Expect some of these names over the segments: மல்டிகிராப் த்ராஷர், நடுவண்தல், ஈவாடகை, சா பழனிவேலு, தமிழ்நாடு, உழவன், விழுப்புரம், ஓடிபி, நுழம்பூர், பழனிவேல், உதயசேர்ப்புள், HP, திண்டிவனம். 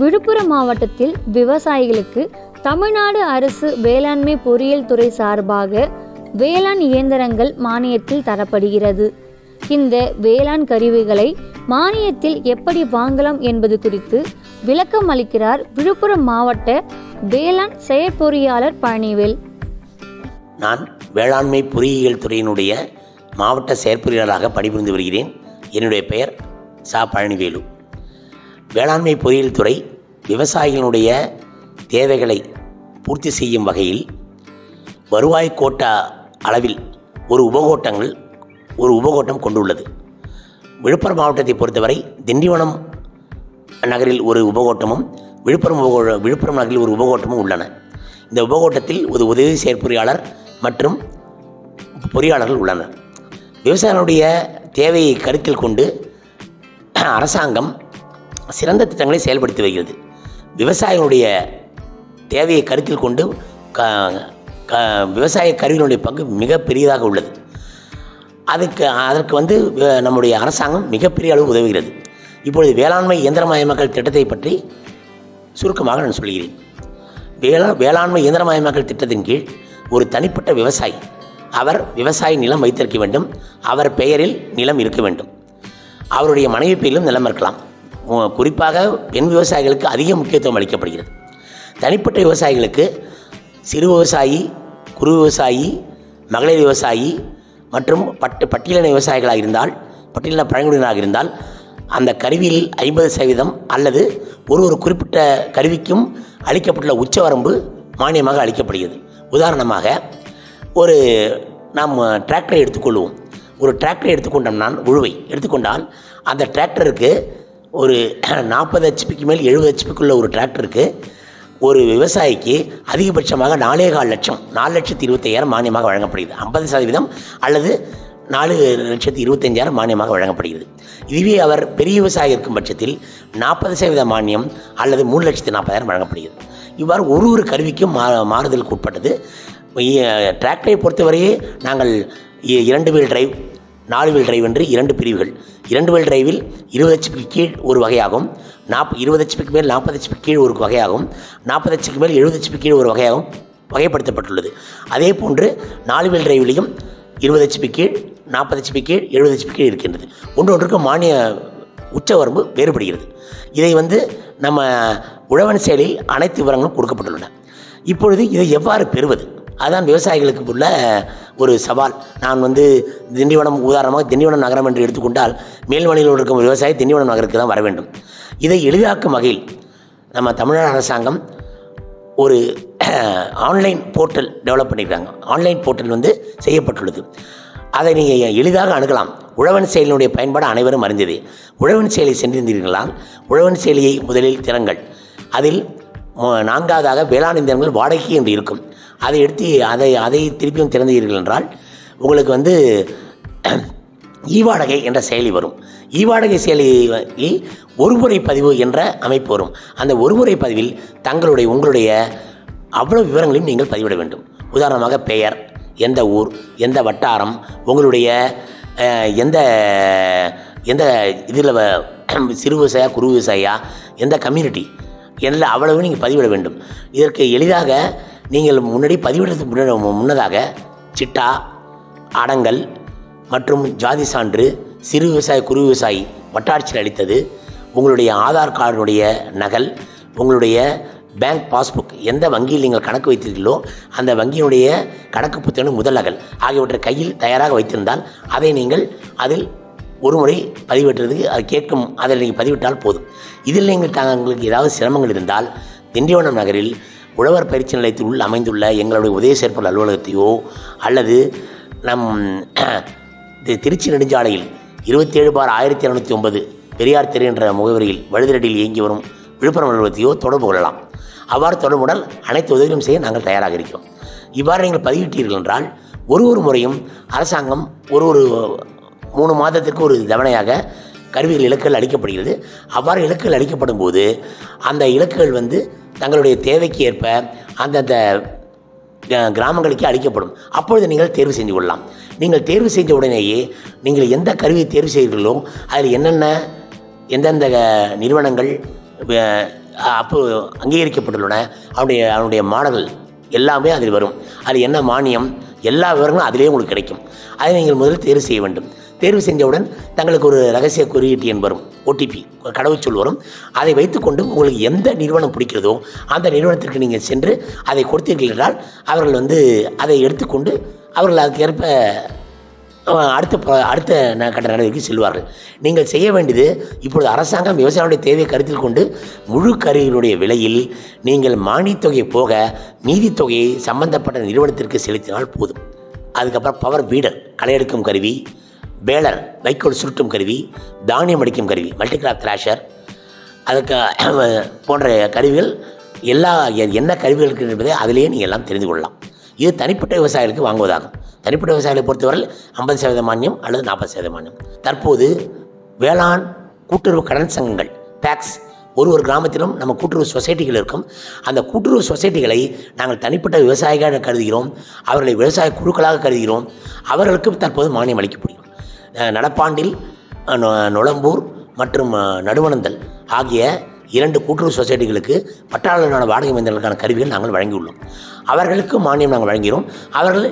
விழுப்புரம் மாவட்டத்தில் விவசாயிகளுக்கு தமிழ்நாடு அரசு வேளாண்மை பொறியியல் துறை சார்பாக வேளாண் இயந்திரங்கள் மானியத்தில் தரப்படுகிறது. இந்த வேளாண் கருவிகளை மானியத்தில் எப்படி வாங்கலாம் என்பது குறித்து விளக்கம் அளிக்கிறார் விழுப்புரம் மாவட்ட வேளாண் செயற்பொறியாளர் பழனிவேல். நான் வேளாண்மை பொறியியல் துறையினுடைய மாவட்ட செயற்பொறியாளராக பணிபுரிந்து வருகிறேன். என்னுடைய பெயர் சா பழனிவேலு. வேளாண்மை பொறியியல் துறை விவசாயிகளுடைய தேவைகளை பூர்த்தி செய்யும் வகையில் வருவாய் கோட்டா அளவில் ஒரு உபகோட்டம் கொண்டுள்ளது. விழுப்புரம் மாவட்டத்தை பொறுத்தவரை திண்டிவனம் நகரில் ஒரு உபகோட்டமும் விழுப்புரம் நகரில் ஒரு உபகோட்டமும் உள்ளன. இந்த உபகோட்டத்தில் ஒரு உதவி செயற்பொறியாளர் மற்றும் பொறியாளர்கள் உள்ளனர். விவசாயிகளுடைய தேவையை கருத்தில் கொண்டு அரசாங்கம் சிறந்த திட்டங்களை செயல்படுத்தி வருகிறது. விவசாயிகளுடைய தேவையை கருத்தில் கொண்டு விவசாய கருவிகளுடைய பங்கு மிக பெரியதாக உள்ளது. அதற்கு நம்முடைய அரசாங்கம் மிகப்பெரிய அளவு உதவுகிறது. இப்பொழுது வேளாண்மை இயந்திரமயமாக்கல் திட்டத்தை பற்றி சுருக்கமாக நான் சொல்கிறேன். வேளாண்மை இயந்திரமயமாக்கல் திட்டத்தின் கீழ் ஒரு தனிப்பட்ட விவசாயி அவர் விவசாய நிலம் வைத்திருக்க வேண்டும். அவர் பெயரில் நிலம் இருக்க வேண்டும். அவருடைய மனைவி பெயரிலும் நிலம் இருக்கலாம். குறிப்பாக பெண் விவசாயிகளுக்கு அதிக முக்கியத்துவம் அளிக்கப்படுகிறது. தனிப்பட்ட விவசாயிகளுக்கு சிறு விவசாயி, குறு விவசாயி, மகளிர் விவசாயி மற்றும் பட்டியலின விவசாயிகளாக இருந்தால், பட்டியலின பழங்குடியினராக இருந்தால் அந்த கருவியில் 50% அல்லது ஒரு குறிப்பிட்ட கருவிக்கும் அளிக்கப்பட்டுள்ள உச்சவரம்பு மானியமாக அளிக்கப்படுகிறது. உதாரணமாக நாம் டிராக்டரை எடுத்துக்கொள்வோம். ஒரு டிராக்டரை எடுத்துக்கொண்டோம்னா, உழுவை எடுத்துக்கொண்டால் அந்த டிராக்டருக்கு ஒரு 40 HP மேல் 70 HP உள்ள ஒரு டிராக்டருக்கு ஒரு விவசாயிக்கு அதிகபட்சமாக 4,50,000 4,25,000 மானியமாக வழங்கப்படுகிறது. 50% அல்லது 4,25,000 மானியமாக வழங்கப்படுகிறது. இதுவே அவர் பெரிய விவசாயி இருக்கும் பட்சத்தில் 40% மானியம் அல்லது 3,40,000 வழங்கப்படுகிறது. இவ்வாறு ஒரு கருவிக்கும் மாறுதலுக்கு உட்பட்டது. டிராக்டரை பொறுத்தவரையே நாங்கள் 2 வீல் டிரைவ், 4 வீல் டிரைவ் என்று 2 பிரிவுகள். 2 வீல் டிரைவில் 20 HP கீழ் ஒரு வகையாகும், 20 HP மேல் 40 HP கீழ் ஒரு வகையாகும், 40 HP மேல் 70 HP கீழ் ஒரு வகையாகவும் வகைப்படுத்தப்பட்டுள்ளது. அதே போன்று 4 வீல் டிரைவிலையும் 20 HP கீழ், 40 HP கீழ், 70 HP கீழ் இருக்கின்றது. ஒன்றொன்றுக்கு மானிய உச்சவரம்பு வேறுபடுகிறது. இதை நம்ம உழவன் செயலில் அனைத்து விவரங்களும் கொடுக்கப்பட்டுள்ளன. இப்பொழுது இதை எவ்வாறு பெறுவது, அதுதான் விவசாயிகளுக்கு உள்ள ஒரு சவால். நான் திண்டிவனம் உதாரணமாக திண்டிவனம் நகரம் என்று எடுத்துக்கொண்டால் மேல்மலையில் இருக்கும் விவசாயி திண்டிவனம் நகருக்கு தான் வர வேண்டும். இதை எளிதாக்கும் வகையில் நம்ம தமிழ்நாடு அரசாங்கம் ஒரு ஆன்லைன் போர்ட்டல் டெவலப் பண்ணியிருக்காங்க. ஆன்லைன் போர்ட்டல் செய்யப்பட்டுள்ளது. அதை நீங்கள் எளிதாக அணுகலாம். உழவன் செயலினுடைய பயன்பாடு அனைவரும் அறிந்தது. உழவன் செயலை சென்றிருந்தீர்களா? உழவன் செயலியை முதலில் திறங்கள். அதில் 4வது வேளாண் இயந்திரங்கள் வாடகை என்று இருக்கும். அதை எடுத்து அதை திருப்பியும் திறந்தீர்கள் என்றால் உங்களுக்கு ஈவாடகை என்ற செயலி வரும். ஈவாடகை செயலியில் ஒருமுறை பதிவு என்ற அமைப்பு வரும். அந்த ஒருமுறை பதிவில் உங்களுடைய அவ்வளவு விவரங்களையும் நீங்கள் பதிவிட வேண்டும். உதாரணமாக பெயர், எந்த ஊர், எந்த வட்டாரம், உங்களுடைய எந்த இதில் சிறு விவசாயா, குறு விவசாயா, எந்த கம்யூனிட்டி எல்லாம் அவ்வளவு நீங்கள் பதிவிட வேண்டும். இதற்கு எளிதாக நீங்கள் முன்னதாக சிட்டா, அடங்கல் மற்றும் ஜாதி சான்று, சிறு விவசாயி, குறு விவசாயி, வட்டாட்சியர் அளித்தது, உங்களுடைய ஆதார் கார்டுடைய நகல், உங்களுடைய பேங்க் பாஸ்புக், எந்த வங்கியில் நீங்கள் கணக்கு வைத்திருக்கீங்களோ அந்த வங்கியினுடைய கணக்கு புத்தகம் முதல் நகல் ஆகியவற்றை கையில் தயாராக வைத்திருந்தால் அதை நீங்கள் அதில் ஒரு முறை பதிவிட்டுறதுக்கு அது கேட்கும். அதில் நீங்கள் பதிவிட்டால் போதும். இதில் நீங்கள் தங்களுக்கு ஏதாவது சிரமங்கள் இருந்தால் திண்டிவனம் நகரில் உழவர் பயிற்சி நிலையத்தில் உள்ள அமைந்துள்ள எங்களுடைய உதயசேர்ப்புள் அலுவலகத்தையோ அல்லது நம் திருச்சி நெடுஞ்சாலையில் 27/1709 பெரியார் தெரு என்ற முகவரியில் வழுதிரடியில் இயங்கி வரும் விழுப்புரம் அலுவலகத்தையோ தொடர்பு கொள்ளலாம். அவ்வாறு தொடர்புடன் அனைத்து உதவிகளும் செய்ய நாங்கள் தயாராக இருக்கிறோம். இவ்வாறு நீங்கள் பதிவிட்டீர்கள் என்றால் ஒரு முறையும் அரசாங்கம் 3 மாதத்திற்கு ஒரு தவணையாக கருவிகள் இலக்குகள் அளிக்கப்படுகிறது. அவ்வாறு இலக்குகள் அளிக்கப்படும் போது அந்த இலக்குகள் தங்களுடைய தேவைக்கு ஏற்ப அந்தந்த கிராமங்களுக்கே அளிக்கப்படும். அப்பொழுது நீங்கள் தேர்வு செஞ்சு கொள்ளலாம். நீங்கள் தேர்வு செஞ்ச உடனேயே நீங்கள் எந்த கருவியை தேர்வு செய்கிறீர்களோ அதில் எந்தெந்த நிறுவனங்கள் அப்போ அங்கீகரிக்கப்பட்டுள்ளன. அவனுடைய மாடல்கள் எல்லாமே அதில் வரும். அது என்ன மானியம் எல்லா விவரங்களும் அதிலே உங்களுக்கு கிடைக்கும். அதை நீங்கள் முதலில் தேர்வு செய்ய வேண்டும். தேர்வு செஞ்சவுடன் தங்களுக்கு ஒரு ரகசிய குறியீட்டு எண் வரும், ஓடிபி கடவுச்சொல் வரும். அதை வைத்துக்கொண்டு உங்களுக்கு எந்த நிறுவனம் பிடிக்கிறதோ அந்த நிறுவனத்திற்கு நீங்கள் சென்று அதை கொடுத்தீர்கள் என்றால் அவர்கள் அதை எடுத்துக்கொண்டு அவர்கள் அதுக்கேற்ப அடுத்த கட்ட நடவடிக்கை செல்வார்கள். நீங்கள் செய்ய வேண்டியது, இப்பொழுது அரசாங்கம் விவசாயிகளுடைய தேவையை கருத்தில் கொண்டு முழு கருவிகளுடைய விலையில் நீங்கள் மானியத் தொகையை போக மீதித் தொகையை சம்பந்தப்பட்ட நிறுவனத்திற்கு செலுத்தினால் போதும். அதுக்கப்புறம் பவர் பீடர், களை எடுக்கும் கருவி, பேலர், வைக்கோல் சுருட்டும் கருவி, தானியம் அடிக்கும் கருவி, மல்டிகிராப் த்ராஷர், அதுக்கு போன்ற கருவிகள் எல்லா என்ன கருவிகளுக்கு என்பதை அதிலேயே நீங்கள் எல்லாம் தெரிந்து கொள்ளலாம். இது தனிப்பட்ட விவசாயிகளுக்கு வாங்குவதாகும். தனிப்பட்ட விவசாயிகளை பொறுத்தவரையில் 50% மானியம் அல்லது 40% மானியம். தற்போது வேளாண் கூட்டுறவு கடன் சங்கங்கள் பேக்ஸ், ஒரு கிராமத்திலும் நம்ம கூட்டுறவு சொசைட்டிகள் இருக்கும். அந்த கூட்டுறவு சொசைட்டிகளை நாங்கள் தனிப்பட்ட விவசாயிகளாக கருதுகிறோம், அவர்களை விவசாய குழுக்களாக கருதுகிறோம். அவர்களுக்கும் தற்போது மானியம் அளிக்க முடியும். நடப்பாண்டில் நுழம்பூர் மற்றும் நடுவண்தல் ஆகிய 2 கூட்டுறவு சொசைட்டிகளுக்கு பட்டாளர்களான வாடகை மனிதர்களுக்கான கருவிகள் நாங்கள் வழங்கியுள்ளோம். அவர்களுக்கு மானியம் நாங்கள் வழங்குகிறோம். அவர்கள்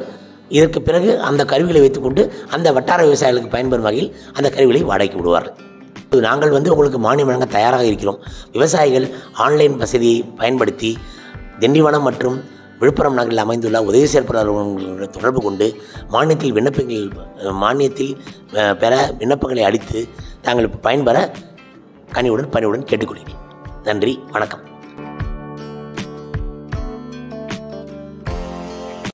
இதற்கு பிறகு அந்த கருவிகளை வைத்துக்கொண்டு அந்த வட்டார விவசாயிகளுக்கு பயன்பெறும் வகையில் அந்த கருவிகளை வாடகைக்கு விடுவார்கள். நாங்கள் உங்களுக்கு மானியம் வழங்க தயாராக இருக்கிறோம். விவசாயிகள் ஆன்லைன் வசதியை பயன்படுத்தி திண்டிவனம் மற்றும் விழுப்புரம் நகரில் அமைந்துள்ள உதயசேர்ப்புள் அவர்களுடன் தொடர்பு கொண்டு மானியத்தில் பெற விண்ணப்பங்களை அளித்து தாங்கள் பயன்பெற கனிவுடன் பணிவுடன் கேட்டுக்கொள்கிறேன். நன்றி, வணக்கம்.